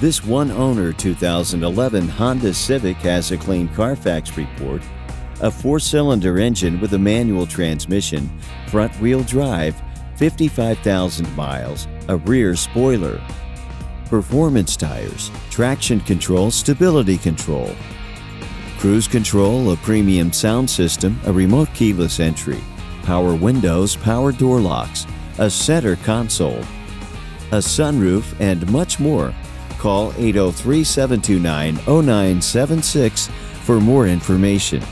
This one-owner 2011 Honda Civic has a clean Carfax report, a 4-cylinder engine with a manual transmission, front-wheel drive, 55,000 miles, a rear spoiler, performance tires, traction control, stability control, cruise control, a premium sound system, a remote keyless entry, power windows, power door locks, a center console, a sunroof, and much more. Call 803-729-0976 for more information.